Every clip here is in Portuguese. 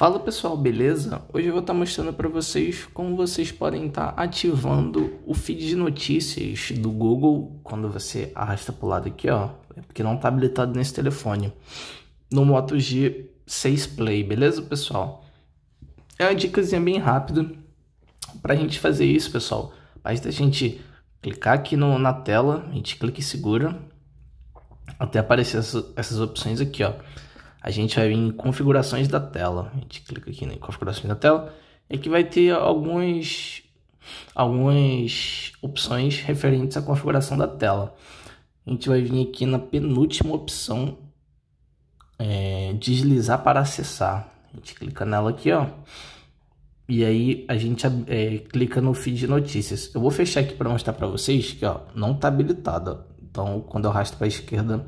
Fala pessoal, beleza? Hoje eu vou estar mostrando para vocês como vocês podem estar ativando o feed de notícias do Google quando você arrasta para o lado aqui, ó, é porque não está habilitado nesse telefone, no Moto G6 Play, beleza pessoal? É uma dicazinha bem rápida para a gente fazer isso, pessoal. Basta a gente clicar aqui na tela, a gente clica e segura até aparecer essas opções aqui, ó. A gente vai em configurações da tela, a gente clica aqui em configurações da tela, e aqui vai ter algumas opções referentes à configuração da tela. A gente vai vir aqui na penúltima opção, deslizar para acessar, a gente clica nela aqui, ó, e aí a gente clica no feed de notícias. Eu vou fechar aqui para mostrar para vocês que, ó, não está habilitada, então quando eu arrasto para a esquerda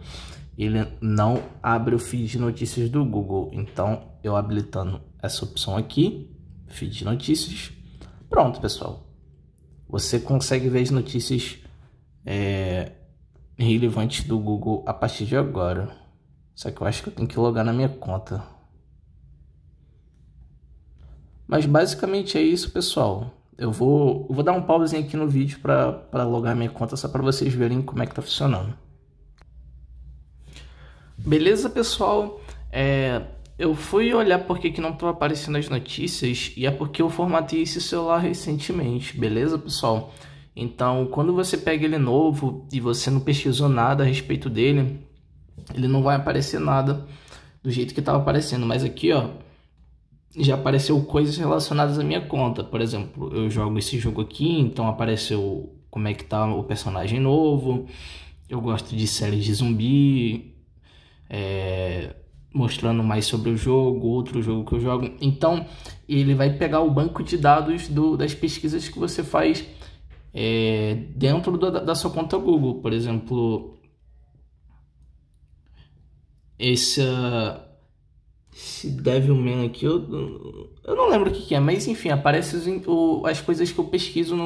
ele não abre o feed de notícias do Google. Então eu habilitando essa opção aqui, feed de notícias, pronto pessoal, você consegue ver as notícias relevantes do Google a partir de agora. Só que eu acho que eu tenho que logar na minha conta. Mas basicamente é isso pessoal. Eu vou dar um pausezinho aqui no vídeo para logar minha conta, só para vocês verem como é que tá funcionando. Beleza pessoal, eu fui olhar porque que não estão aparecendo as notícias, e é porque eu formatei esse celular recentemente, beleza pessoal? Então quando você pega ele novo e você não pesquisou nada a respeito dele, ele não vai aparecer nada do jeito que estava aparecendo, mas aqui ó, já apareceu coisas relacionadas à minha conta. Por exemplo, eu jogo esse jogo aqui, então apareceu como é que tá o personagem novo, eu gosto de séries de zumbi, mostrando mais sobre o jogo, outro jogo que eu jogo. Então ele vai pegar o banco de dados das pesquisas que você faz dentro da sua conta Google. Por exemplo, esse Devilman aqui, eu não lembro o que é, mas enfim, aparece as coisas que eu pesquiso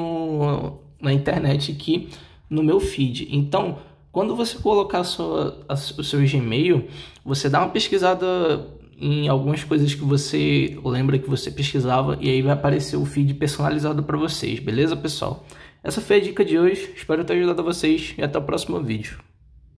na internet aqui no meu feed. Então quando você colocar o seu Gmail, você dá uma pesquisada em algumas coisas que você lembra que você pesquisava, e aí vai aparecer o feed personalizado para vocês, beleza pessoal? Essa foi a dica de hoje, espero ter ajudado vocês e até o próximo vídeo.